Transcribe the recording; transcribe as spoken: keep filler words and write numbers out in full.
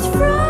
was from.